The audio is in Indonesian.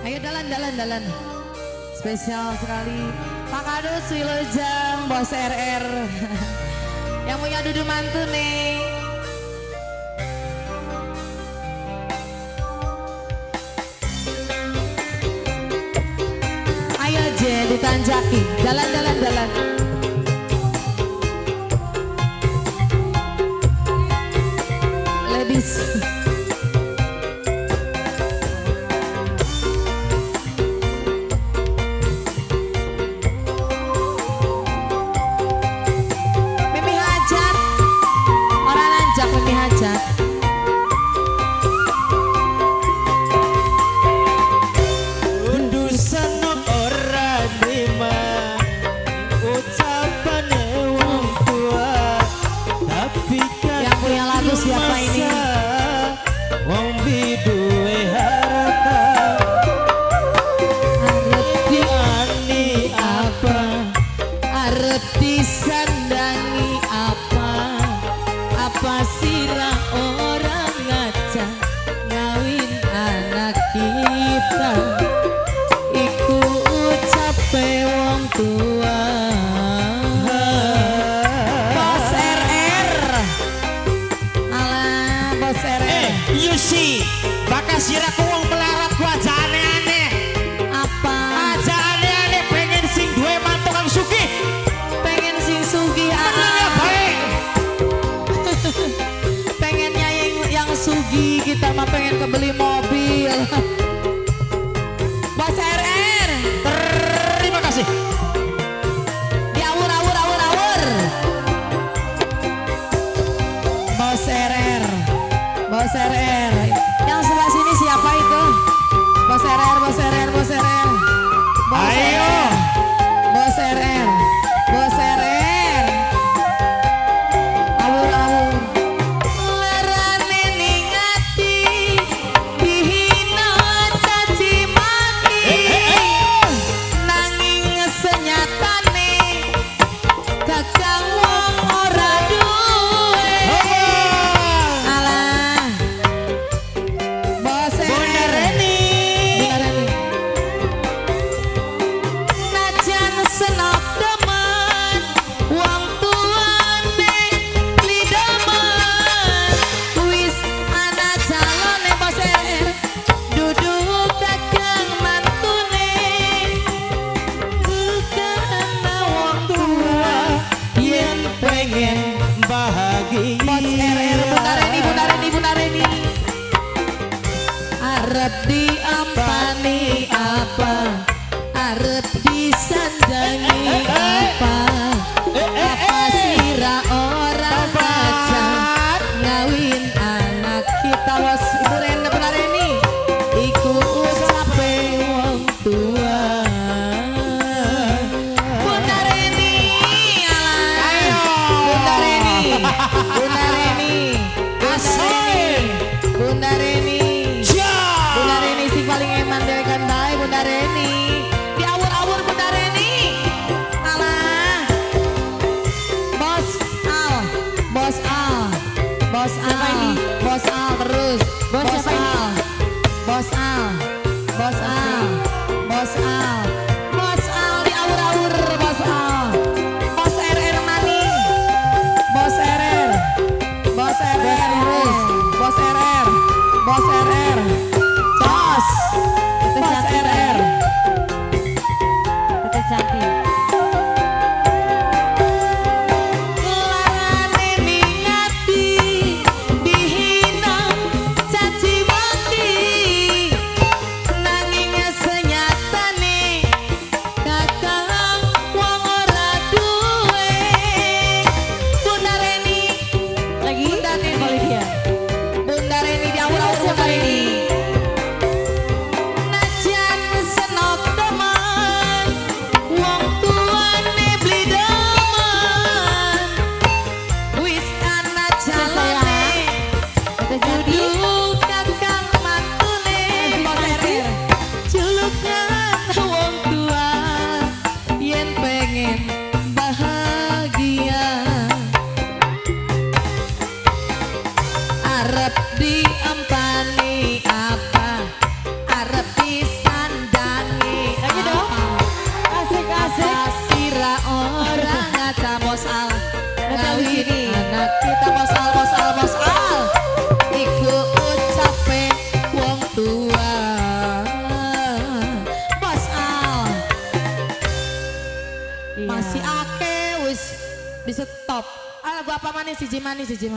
Ayo dalan. Spesial sekali Pak Kadus, Wilujeng, Bos RR yang punya Dudu Mantune. Ayo J ditanjaki, dalan. Ladies. Siraku wong melarat ku aja aneh-aneh. Apa? Aja aneh-aneh, pengen sing duwe mantu kang sugih. Pengen sing sugih aneh baik. Pengen yang sugih, kita mah pengen kebeli mobil. Bos RR, terima kasih. Diawur. Bos RR. Yang sebelah sini siapa itu? Bos RR. Ayo. Bos RR. Awur. Larane ning ati dihina caci maki. Nanging senyatane kakang wong ora duwe. Arep disandangi apa sira ora baca ngawin anak kita. Was ibu Rene benar ini iku ucape wong tua. Bunda Rene si paling eman dewekan bae Bunda Rene. Diawur-awur Bunda Rene. Alah. Bos Al diawur-awur Bos Al. Bos RR mani. Bos RR. Bos RR. Bos RR. kita mosal iku ucape wong tua mosal masih ake wis di stop. Gua apa manis siji manis